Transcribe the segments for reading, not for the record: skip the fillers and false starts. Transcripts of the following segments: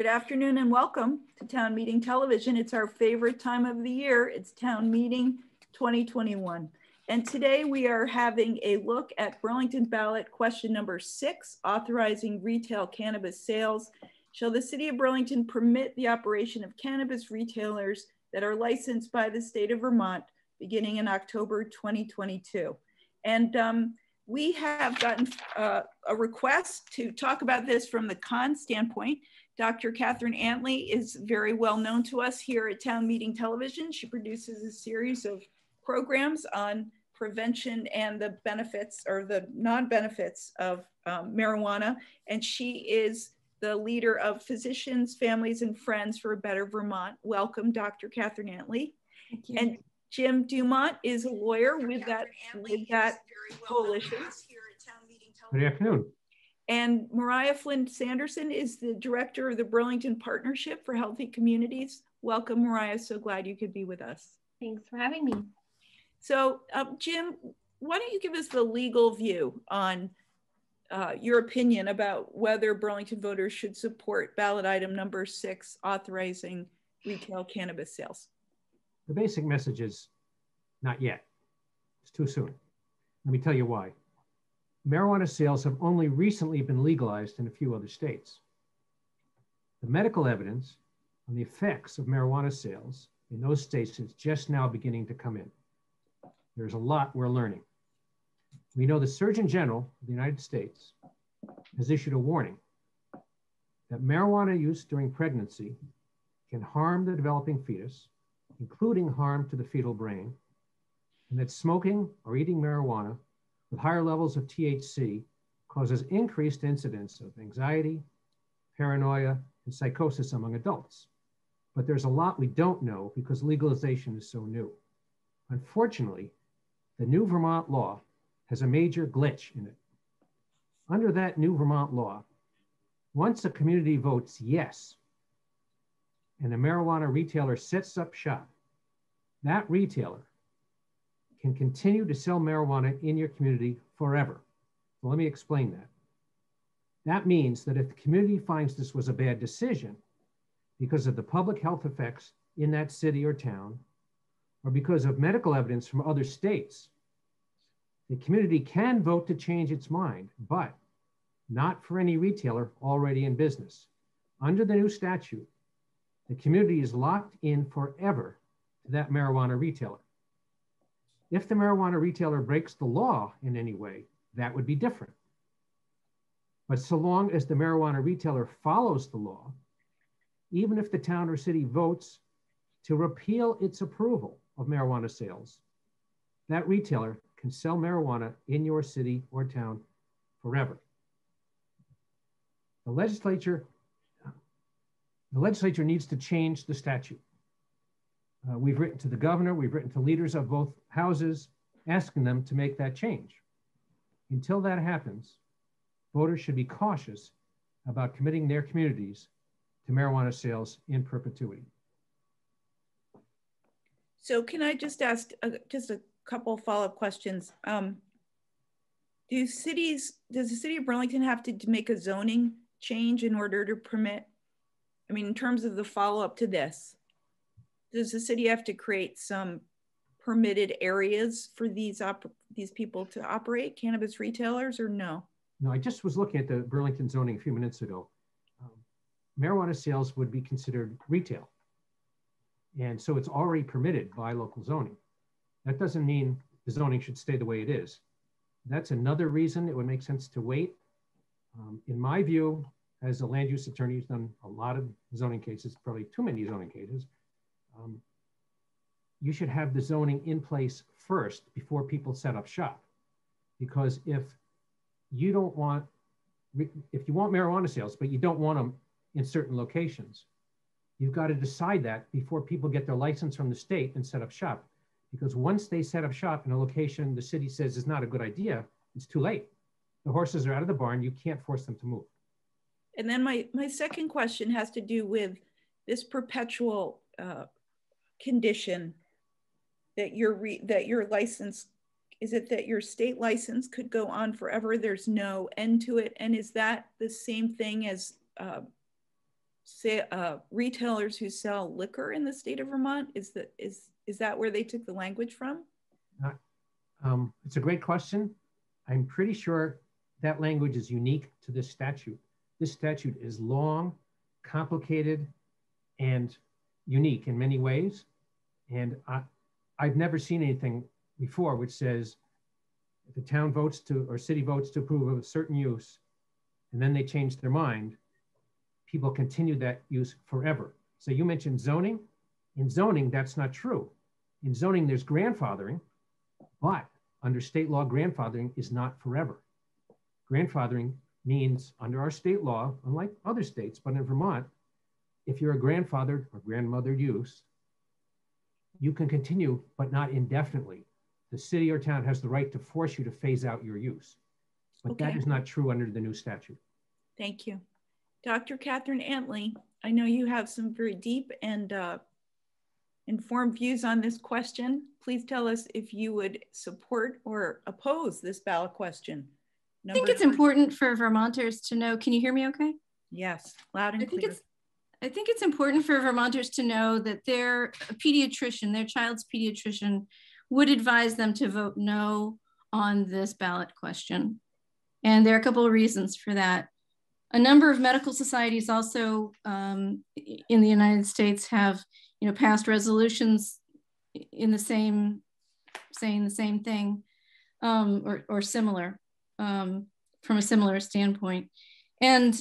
Good afternoon and welcome to Town Meeting Television. It's our favorite time of the year. It's Town Meeting 2021. And today we are having a look at Burlington ballot question number 6, authorizing retail cannabis sales. Shall the City of Burlington permit the operation of cannabis retailers that are licensed by the state of Vermont beginning in October 2022? And we have gotten a request to talk about this from the con standpoint. Dr. Catherine Antley is very well known to us here at Town Meeting Television. She produces a series of programs on prevention and the benefits or the non-benefits of marijuana. And she is the leader of Physicians, Families, and Friends for a Better Vermont. Welcome, Dr. Catherine Antley. Thank you. And Jim Dumont is a lawyer with that coalition. Good afternoon. And Mariah Flynn Sanderson is the director of the Burlington Partnership for Healthy Communities. Welcome, Mariah. So glad you could be with us. Thanks for having me. So, Jim, why don't you give us the legal view on your opinion about whether Burlington voters should support ballot item number 6, authorizing retail cannabis sales? The basic message is not yet. It's too soon. Let me tell you why. Marijuana sales have only recently been legalized in a few other states. The medical evidence on the effects of marijuana sales in those states is just now beginning to come in. There's a lot we're learning. We know the Surgeon General of the United States has issued a warning that marijuana use during pregnancy can harm the developing fetus, including harm to the fetal brain, and that smoking or eating marijuana with higher levels of THC causes increased incidence of anxiety, paranoia, and psychosis among adults. But there's a lot we don't know because legalization is so new. Unfortunately, the new Vermont law has a major glitch in it. Under that new Vermont law, once a community votes yes, and a marijuana retailer sets up shop, that retailer can continue to sell marijuana in your community forever. So let me explain that. That means that if the community finds this was a bad decision because of the public health effects in that city or town, or because of medical evidence from other states, the community can vote to change its mind, but not for any retailer already in business. Under the new statute, the community is locked in forever to that marijuana retailer. If the marijuana retailer breaks the law in any way, that would be different. But so long as the marijuana retailer follows the law, even if the town or city votes to repeal its approval of marijuana sales, that retailer can sell marijuana in your city or town forever. The legislature needs to change the statute. We've written to the governor, we've written to leaders of both houses, asking them to make that change. Until that happens, voters should be cautious about committing their communities to marijuana sales in perpetuity. So can I just ask just a couple follow-up questions? Does the city of Burlington have to make a zoning change in order to permit? I mean, in terms of the follow-up to this, does the city have to create some permitted areas for these people to operate, cannabis retailers, or no? No, I just was looking at the Burlington zoning a few minutes ago. Marijuana sales would be considered retail. And so it's already permitted by local zoning. That doesn't mean the zoning should stay the way it is. That's another reason it would make sense to wait. In my view, as a land use attorney who's done a lot of zoning cases, probably too many zoning cases, you should have the zoning in place first before people set up shop. Because if you want marijuana sales, but you don't want them in certain locations, you've got to decide that before people get their license from the state and set up shop. Because once they set up shop in a location the city says is not a good idea, it's too late. The horses are out of the barn, you can't force them to move. And then my second question has to do with this perpetual condition that your license, is it that your state license could go on forever? There's no end to it. And is that the same thing as retailers who sell liquor in the state of Vermont? Is that where they took the language from? It's a great question. I'm pretty sure that language is unique to this statute. This statute is long, complicated, and unique in many ways. And I've never seen anything before which says if the town votes to, or city votes to approve of a certain use, and then they change their mind, people continue that use forever. So you mentioned zoning. In zoning, that's not true. In zoning, there's grandfathering, but under state law, grandfathering is not forever. Grandfathering means under our state law, unlike other states, but in Vermont, if you're a grandfathered or grandmothered use, you can continue, but not indefinitely. The city or town has the right to force you to phase out your use. But okay, that is not true under the new statute. Thank you. Dr. Catherine Antley, I know you have some very deep and informed views on this question. Please tell us if you would support or oppose this ballot question. I think it's important for Vermonters to know, can you hear me okay? Yes, loud and clear. I think it's important for Vermonters to know that their pediatrician, their child's pediatrician, would advise them to vote no on this ballot question. And there are a couple of reasons for that. A number of medical societies also in the United States have, you know, passed resolutions in the same, saying the same thing or similar, from a similar standpoint. And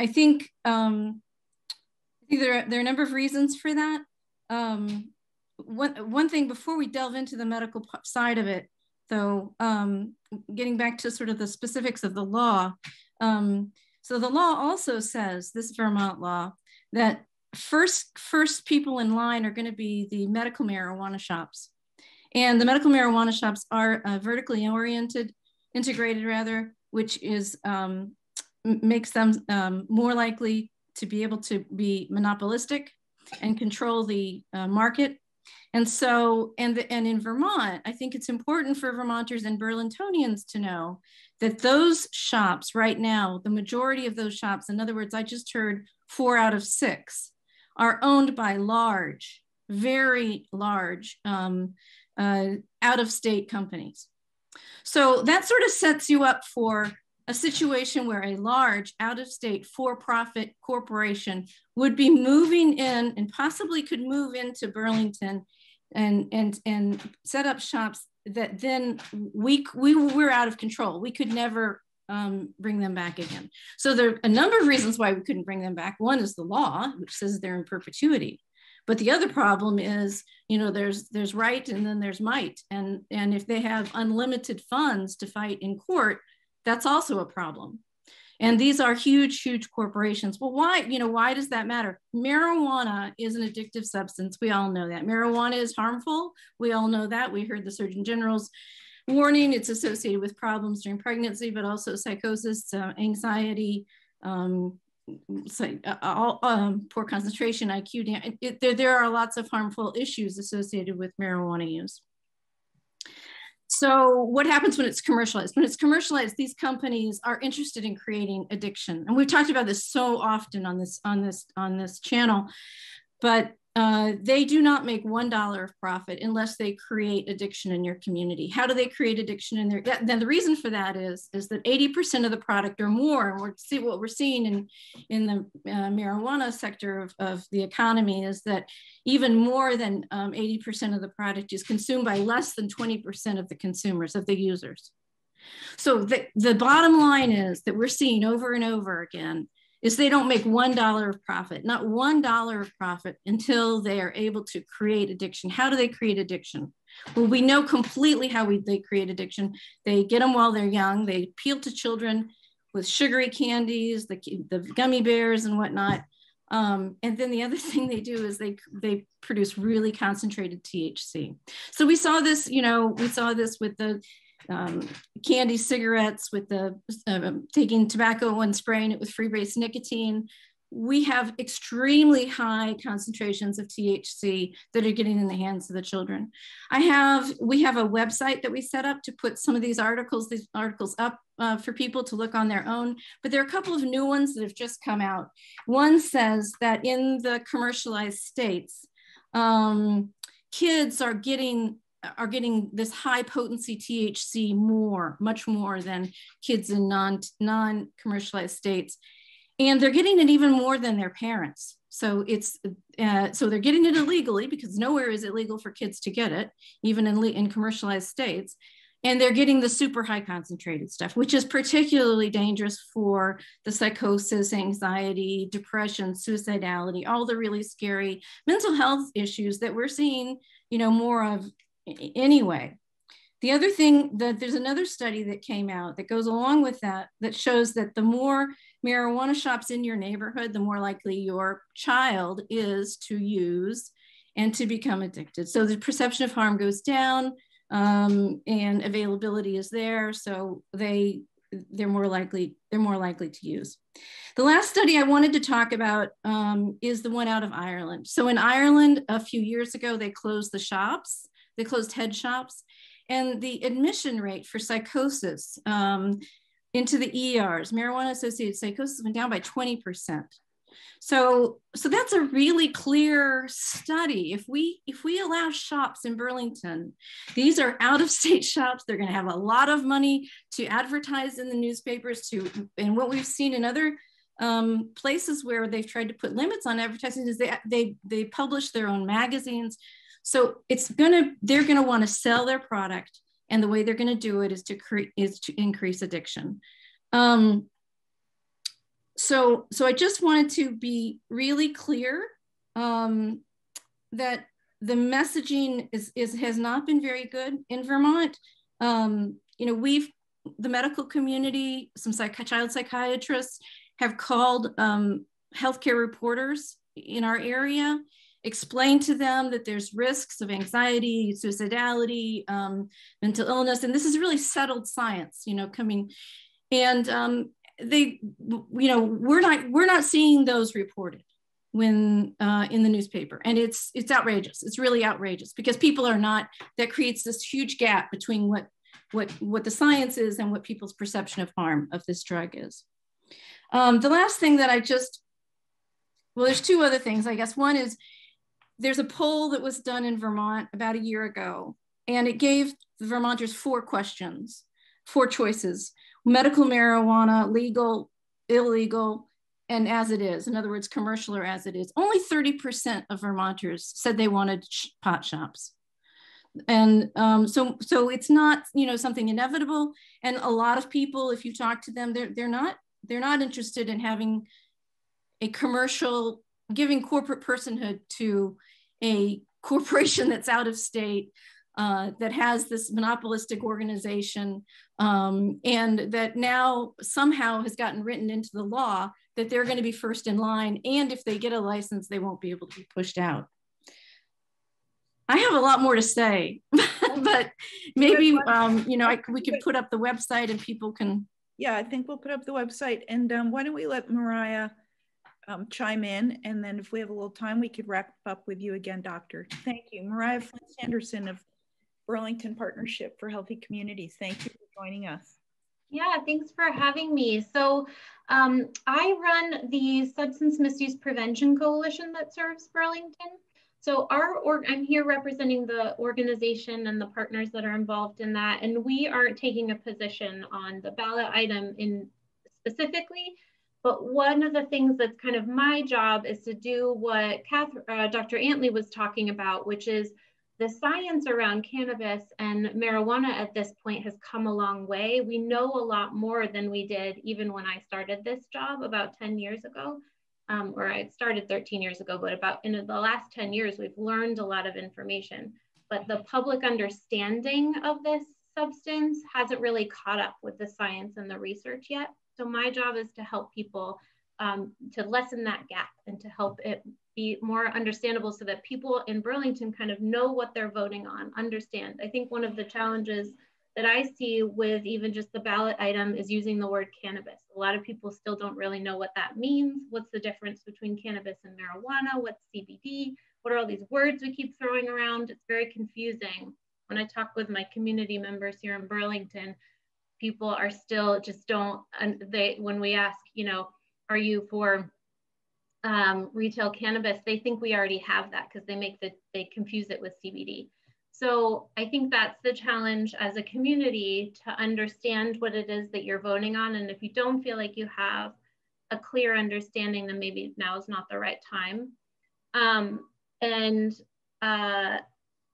I think there are a number of reasons for that. One thing before we delve into the medical side of it, though, getting back to sort of the specifics of the law, so the law also says, this Vermont law, that first people in line are going to be the medical marijuana shops. And the medical marijuana shops are vertically oriented, integrated rather, which is makes them more likely to be able to be monopolistic and control the market. And so, and in Vermont, I think it's important for Vermonters and Burlingtonians to know that those shops right now, the majority of those shops, in other words, I just heard 4 out of 6 are owned by large, very large out-of-state companies. So that sort of sets you up for a situation where a large out-of-state for-profit corporation would be moving in and possibly could move into Burlington and set up shops that then we're out of control. We could never bring them back again. So there are a number of reasons why we couldn't bring them back. One is the law, which says they're in perpetuity. But the other problem is, you know, there's right and then there's might. And if they have unlimited funds to fight in court, that's also a problem. And these are huge, huge corporations. Well, why, you know, why does that matter? Marijuana is an addictive substance. We all know that. Marijuana is harmful. We all know that. We heard the Surgeon General's warning. It's associated with problems during pregnancy, but also psychosis, anxiety, poor concentration, IQ. There are lots of harmful issues associated with marijuana use. So what happens when it's commercialized? When it's commercialized, these companies are interested in creating addiction. And we've talked about this so often on this channel, but they do not make $1 of profit unless they create addiction in your community. How do they create addiction in their, then the reason for that is that 80% of the product or more, and what we're seeing in the marijuana sector of the economy is that even more than 80% of the product is consumed by less than 20% of the consumers, of the users. So the bottom line is that we're seeing over and over again is they don't make $1 of profit, not $1 of profit until they are able to create addiction. How do they create addiction? Well, we know completely how they create addiction. They get them while they're young. They appeal to children with sugary candies, the gummy bears and whatnot. And then the other thing they do is they produce really concentrated THC. So we saw this, you know, we saw this with the candy cigarettes, with the taking tobacco and spraying it with free-base nicotine. we have extremely high concentrations of THC that are getting in the hands of the children. We have a website that we set up to put some of these articles up for people to look on their own, but there are a couple of new ones that have just come out. One says that in the commercialized states, kids are getting this high potency THC much more than kids in non-commercialized states. And they're getting it even more than their parents. So it's so they're getting it illegally, because nowhere is it legal for kids to get it, even in commercialized states. And they're getting the super high concentrated stuff, which is particularly dangerous for the psychosis, anxiety, depression, suicidality, all the really scary mental health issues that we're seeing, you know, more of anyway. The other thing, that there's another study that came out that goes along with that, that shows that the more marijuana shops in your neighborhood, the more likely your child is to use and to become addicted. So the perception of harm goes down, and availability is there, so they're more likely to use. The last study I wanted to talk about is the one out of Ireland. So in Ireland, a few years ago, they closed the shops. They closed head shops. And the admission rate for psychosis into the ERs, marijuana-associated psychosis, went down by 20%. So that's a really clear study. If we allow shops in Burlington, these are out-of-state shops. They're going to have a lot of money to advertise in the newspapers. And what we've seen in other places where they've tried to put limits on advertising is they publish their own magazines. So they're gonna want to sell their product, and the way they're gonna do it is to increase addiction. So I just wanted to be really clear that the messaging has not been very good in Vermont. The medical community, some child psychiatrists have called healthcare reporters in our area, explain to them that there's risks of anxiety, suicidality, mental illness, and this is really settled science, coming. And we're not seeing those reported when in the newspaper, and it's outrageous. It's really outrageous, because people are not. That creates this huge gap between what the science is and what people's perception of harm of this drug is. The last thing that there's two other things, I guess. One is, there's a poll that was done in Vermont about a year ago, and it gave the Vermonters four choices: medical marijuana, legal, illegal, and as it is. In other words, commercial or as it is. Only 30% of Vermonters said they wanted pot shops. And so it's not, something inevitable. And a lot of people, if you talk to them, they're not interested in having a commercial, giving corporate personhood to a corporation that's out of state, that has this monopolistic organization, and that now somehow has gotten written into the law that they're going to be first in line, and if they get a license, they won't be able to be pushed out. I have a lot more to say, but maybe we could put up the website and people can. Yeah, I think we'll put up the website, and why don't we let Mariah chime in, and then if we have a little time, we could wrap up with you again, Doctor. Thank you. Mariah Flynn Sanderson of Burlington Partnership for Healthy Communities. Thank you for joining us. Yeah, thanks for having me. So I run the Substance Misuse Prevention Coalition that serves Burlington. So I'm here representing the organization and the partners that are involved in that, and we aren't taking a position on the ballot item in specifically. But one of the things that's kind of my job is to do what Dr. Antley was talking about, which is the science around cannabis and marijuana at this point has come a long way. We know a lot more than we did even when I started this job about 10 years ago, or I started 13 years ago, but about in the last 10 years, we've learned a lot of information. But the public understanding of this substance hasn't really caught up with the science and the research yet. So my job is to help people to lessen that gap and to help it be more understandable so that people in Burlington kind of know what they're voting on, understand. I think one of the challenges that I see with even just the ballot item is using the word cannabis. A lot of people still don't really know what that means. What's the difference between cannabis and marijuana? What's CBD? What are all these words we keep throwing around? It's very confusing. When I talk with my community members here in Burlington, people are still just don't, when we ask, you know, are you for retail cannabis? They think we already have that because they confuse it with CBD. So I think that's the challenge as a community, to understand what it is that you're voting on. And if you don't feel like you have a clear understanding, then maybe now is not the right time.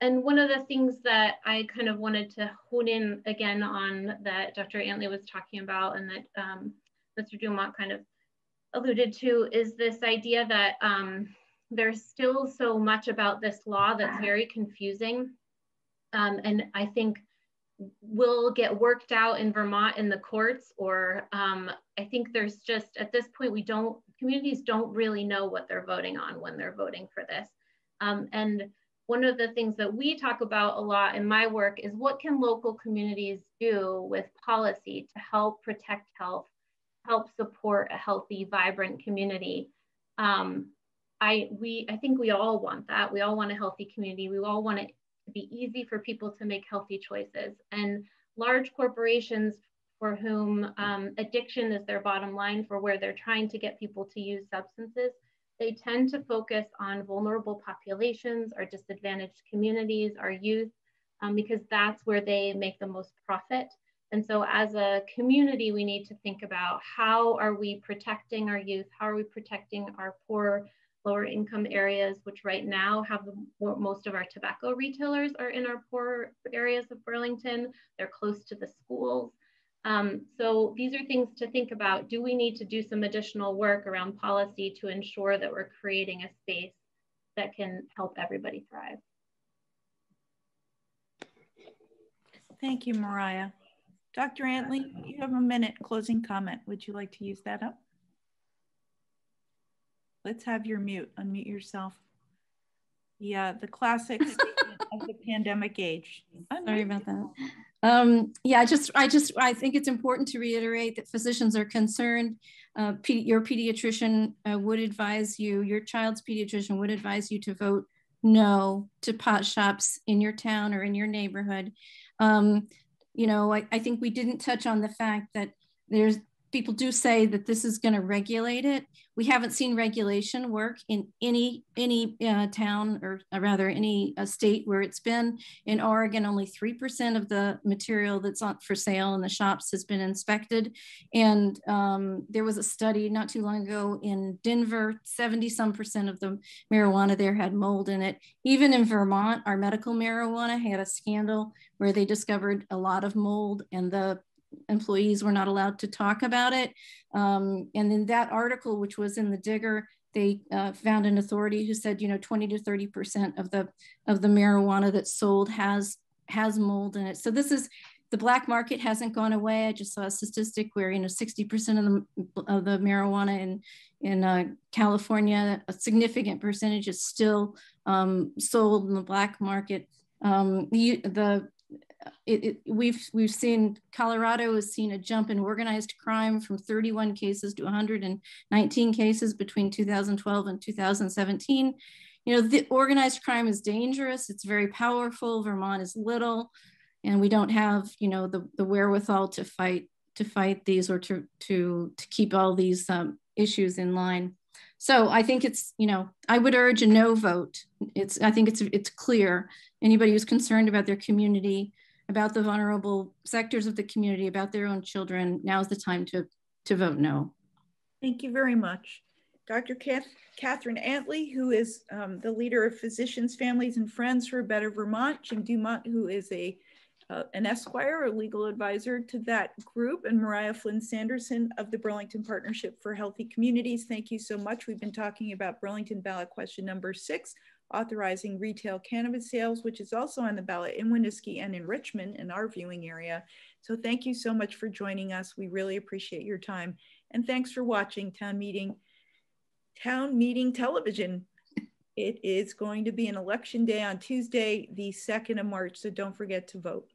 And one of the things that I kind of wanted to hone in again on that Dr. Antley was talking about and that Mr. Dumont kind of alluded to is this idea that there's still so much about this law that's very confusing. And I think will get worked out in Vermont in the courts, or I think there's just, at this point, communities don't really know what they're voting on when they're voting for this. And one of the things that we talk about a lot in my work is what can local communities do with policy to help protect health, help support a healthy, vibrant community. I think we all want that. We all want a healthy community. We all want it to be easy for people to make healthy choices. And large corporations for whom addiction is their bottom line, for where they're trying to get people to use substances, they tend to focus on vulnerable populations, our disadvantaged communities, our youth, because that's where they make the most profit. And so as a community, we need to think about how are we protecting our youth? How are we protecting our poor, lower income areas, which right now have most of our tobacco retailers are in our poor areas of Burlington. They're close to the schools. So these are things to think about. Do we need to do some additional work around policy to ensure that we're creating a space that can help everybody thrive? Thank you, Mariah. Dr. Antley, you have a minute closing comment. Would you like to use that up? Let's have your mute, unmute yourself. Yeah, the classic statement of the pandemic age. Sorry about that. Yeah, I think it's important to reiterate that physicians are concerned. Your pediatrician would advise you, your child's pediatrician would advise you to vote no to pot shops in your town or in your neighborhood. You know, I think we didn't touch on the fact that people do say that this is going to regulate it. We haven't seen regulation work in any town, or rather any state where it's been. In Oregon, only 3% of the material that's on for sale in the shops has been inspected. And there was a study not too long ago in Denver, 70-some% of the marijuana there had mold in it. Even in Vermont, our medical marijuana had a scandal where they discovered a lot of mold, and the employees were not allowed to talk about it. And in that article, which was in the Digger, they found an authority who said, you know, 20 to 30% of the marijuana that's sold has mold in it. So this is, the black market hasn't gone away. I just saw a statistic where, you know, 60% of the marijuana in California, a significant percentage is still sold in the black market. We've seen, Colorado has seen a jump in organized crime from 31 cases to 119 cases between 2012 and 2017. You know, the organized crime is dangerous. It's very powerful. Vermont is little, and we don't have, you know, the wherewithal to fight these, or to keep all these issues in line. So I think it's, you know, I would urge a no vote. I think it's clear. Anybody who's concerned about their community, about the vulnerable sectors of the community, about their own children, now's the time to vote no. Thank you very much. Dr. Catherine Antley, who is the leader of Physicians, Families, and Friends for a Better Vermont, Jim Dumont, who is an Esquire, a legal advisor to that group, and Mariah Flynn Sanderson of the Burlington Partnership for Healthy Communities. Thank you so much. We've been talking about Burlington ballot question number 6, authorizing retail cannabis sales, which is also on the ballot in Winooski and in Richmond in our viewing area. So thank you so much for joining us. We really appreciate your time. And thanks for watching Town Meeting Television. It is going to be an election day on Tuesday, the 2nd of March, so don't forget to vote.